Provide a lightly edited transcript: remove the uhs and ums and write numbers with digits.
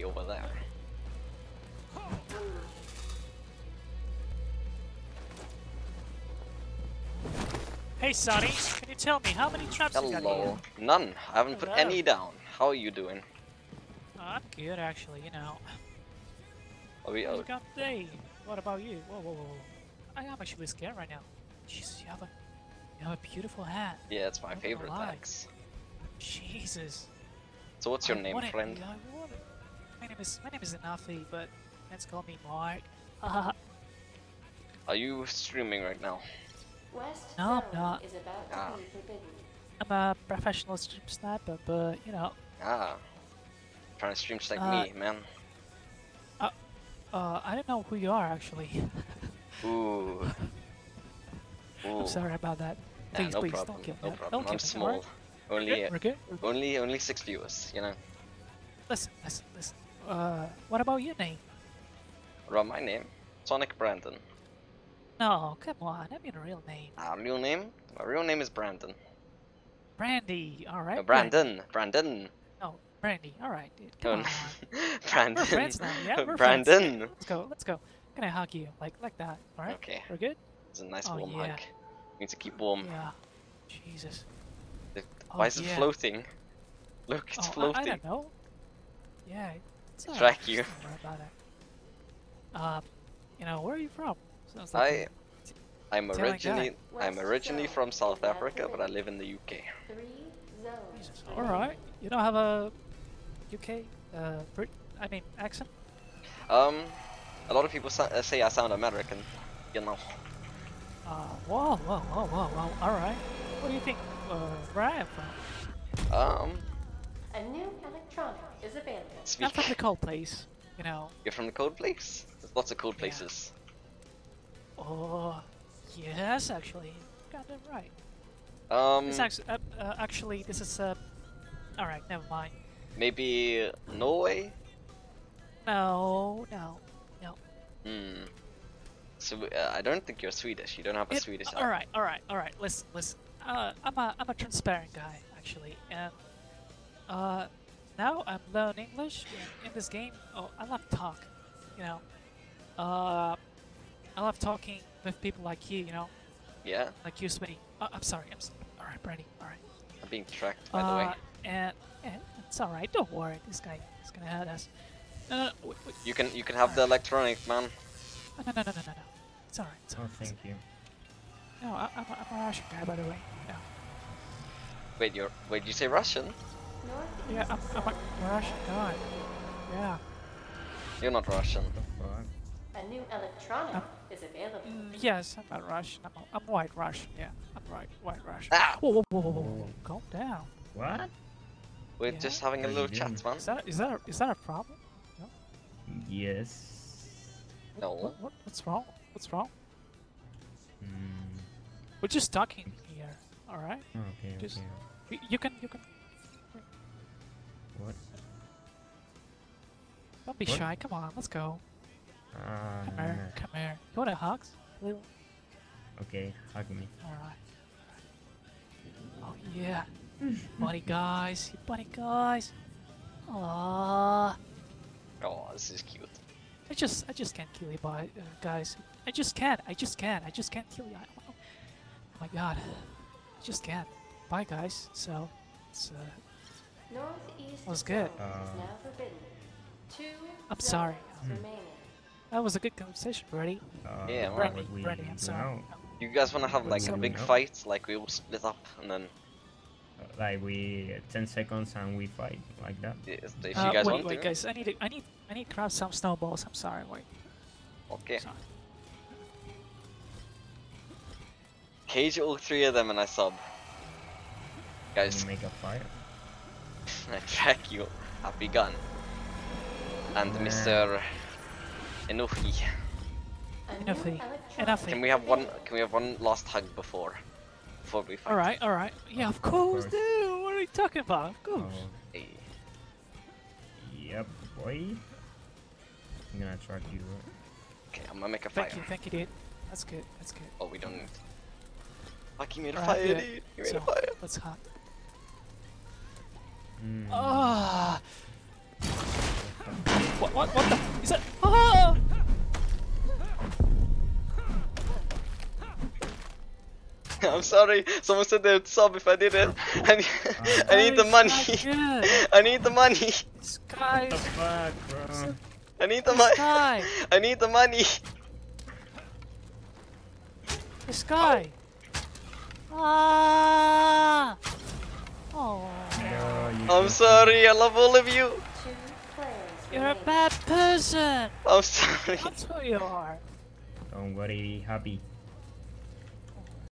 somebody over there. Hey Sonny, can you tell me how many traps you got here? None. I haven't put any down. How are you doing? I'm good actually, you know. Are we out? What about you? Whoa, whoa, whoa. I am actually scared right now. Jesus, you have a beautiful hat. Yeah, it's my favorite, thanks. Jesus. So what's your name, friend? My name is Nafi, but let's call me Mark. Are you streaming right now? No, I'm not. I'm a professional stream sniper, but you know. Trying to stream like me, man. I don't know who you are actually. Ooh. I'm sorry about that. Please, no please, problem. Don't kill me. No problem. I'm small. Only 6 viewers, you know. Listen. What about your name? Well, my name, Sonic Brandyn. No, come on. I mean a real name. Real name? My real name is Brandyn. Brandy, all right. No, Brandyn. Oh, Brandy, all right, dude. Come on. Brandyn. We're friends now, yeah. Brandyn. Let's go. I'm gonna hug you like that, all right? Okay. We're good. It's a nice warm hug. We need to keep warm. Yeah. Jesus. Why is it floating? Look, it's floating. I don't know. Yeah, it's all right. Don't worry about it. You know, where are you from? Like I'm originally from South Africa, but I live in the UK. All right. You don't have a UK accent? A lot of people say I sound American, you know. Whoa. All right. What do you think? Where I am from? A new electronic is abandoned. I'm from the cold place, you know. You're from the cold place? There's lots of cold places. Oh, yes, actually. Got that right. This is alright, never mind. Maybe Norway? No. Hmm. So, I don't think you're Swedish. You don't have a Swedish accent. Alright. Listen. I'm a transparent guy, actually, and now I'm learning English in this game. Oh, I love talk, you know. I love talking with people like you, you know. Yeah. Like you, Smitty. I'm sorry. All right, Brandy. All right. I'm being tracked, by the way. And it's all right. Don't worry. This guy is gonna hurt us. No. Wait. You can have the electronic, man. No. It's all right. Thank you. No, I'm a Russian guy, by the way. No. Wait, did you say Russian? Yeah, I'm a Russian guy. Yeah. You're not Russian. A new electronic is available. Yes, I'm not Russian. I'm white Russian. Yeah, white Russian. Ah! Whoa. Calm down. What? We're just having a little chat, man. Is that a problem? No? Yes. No. What's wrong? We're just talking here, all right? Okay. Okay. You can. What? Don't be shy. Come on, let's go. Come here. You want a hug? Okay, hug me. All right. Oh yeah, buddy guys. Aww. Oh, this is cute. I just can't kill you, guys. I just can't kill you. Oh my god, I just can't. Bye guys, so it's was good. I'm sorry. That was a good conversation, Brady. Brady, I'm sorry. You guys wanna have like a big fight? Like we all split up and then... Like we... 10 seconds and we fight, like that? Yes, if you guys want to. Wait guys, I need to craft some snowballs, I'm sorry, wait. Okay. Sorry. Cage all 3 of them and I sub. Guys, make a fire. I track you. I've begun. And Mr. Enough. Can we have one last hug before we fight? All right. Yeah, of course, dude. What are you talking about? Of course. Hey. Yep, boy. I'm gonna track you. Okay, I'm gonna make a fire. Thank you, dude. That's good. Oh, we don't need. Fucking made a fire, dude. You made a fire. Let's hug. Ah. What the? Is that? Ah! I'm sorry, someone said they would sob if I did it. I need the money. I need the money. Sky. What the fuck, bro? I need the money. I need the money. The sky. Oh. Ah. Oh. I'm sorry. I love all of you. You're a bad person. I'm sorry. That's who you are. Don't worry, happy.